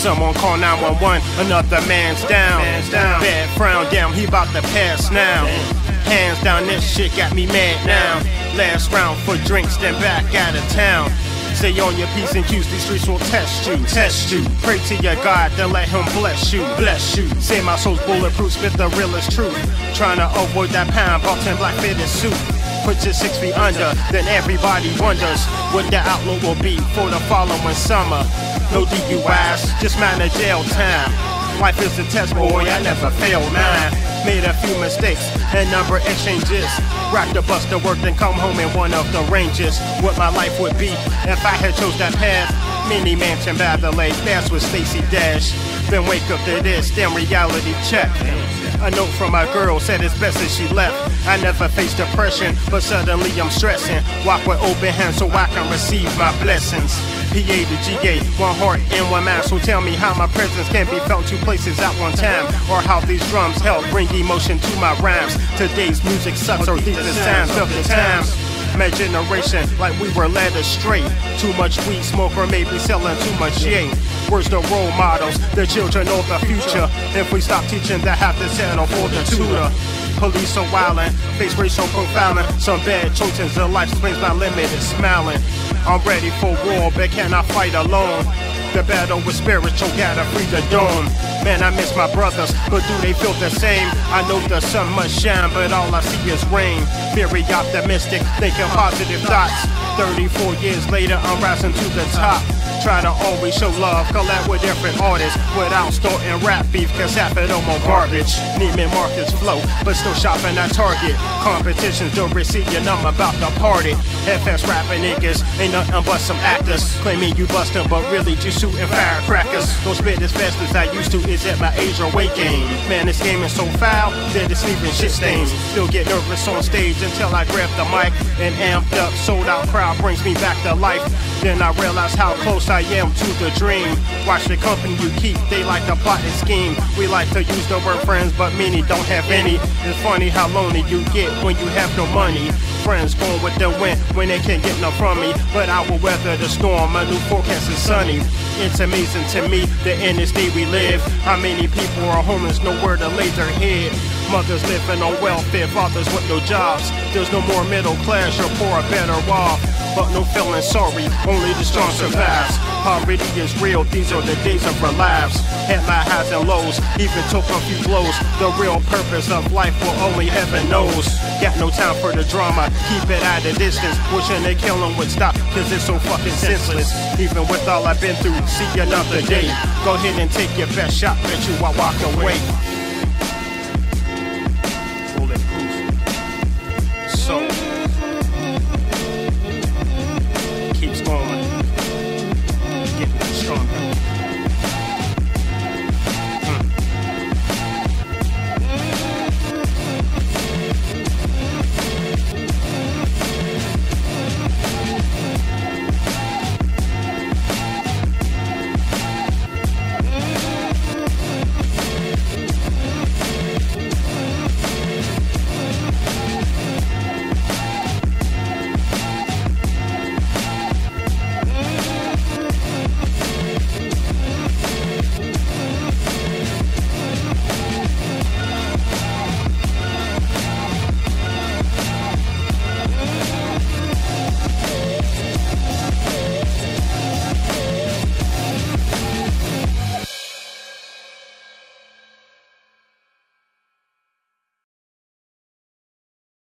Someone call 911, another man's down. Bad frown down, he about to pass now. Hands down, this shit got me mad now. Last round for drinks, then back out of town. Stay on your P's and Q's, these streets will test you, Pray to your God, then let him bless you, Say my soul's bulletproof, spit the realest truth. Tryna avoid that pine, box and black fitted suit. Put your 6 feet under, then everybody wonders what the outlook will be for the following summer. No DUIs, just manage jail time. Life is a test, boy, I never failed mine. Made a few mistakes and number exchanges. Rock the bus to work, then come home in one of the ranges. What my life would be if I had chose that path. Mini mansion by the lake, fast with Stacey Dash. Then wake up to this, then reality check. A note from my girl said it's best that she left. I never faced depression, but suddenly I'm stressing. Walk with open hands so I can receive my blessings. PA to GA, one heart and one mind. So tell me how my presence can be felt two places at one time, or how these drums help bring emotion to my rhymes. Today's music sucks, or these are signs of the times. My generation, like we were led astray. Too much weed smoke, or maybe selling too much yay. Where's the role models? The children of the future. If we stop teaching, they have to settle for the tutor. Police are wildin', face racial profiling. Some bad choices in life explains my limited smiling. I'm ready for war, but can I fight alone? The battle with spiritual, gotta free the dome. Man, I miss my brothers, but do they feel the same? I know the sun must shine, but all I see is rain. Very optimistic, thinking positive thoughts. 34 years later, I'm rising to the top. Try to always show love, collab with different artists without starting rap beef, cause half it on my garbage. Neiman Marcus flow, but still shopping at Target. Competitions don't receive your number, about to party. FS rapping niggas, ain't nothing but some actors. Claiming you bustin', but really just shooting firecrackers. Don't spit as fast as I used to, is at my age or weight gain. Man, this game is so foul, that it's leaving shit stains. Still get nervous on stage until I grab the mic. An amped up, sold out crowd brings me back to life. Then I realize how close I am to the dream. Watch the company you keep, they like to plot and scheme. We like to use the word friends, but many don't have any. It's funny how lonely you get when you have no money. Friends going with the wind when they can't get no from me. But I will weather the storm, my new forecast is sunny. It's amazing to me, the endless day we live. How many people are homeless, nowhere to lay their head. Mothers living on welfare, fathers with no jobs. There's no more middle class, you're poor or better off. But no feeling sorry, only the strong survives. Poverty is real, these are the days of our lives. Had my highs and lows, even took a few blows. The real purpose of life will only heaven knows. Got no time for the drama, keep it at a distance. Wishing the killing would stop, cause it's so fucking senseless. Even with all I've been through, see another day. Go ahead and take your best shot, bet you I walk away.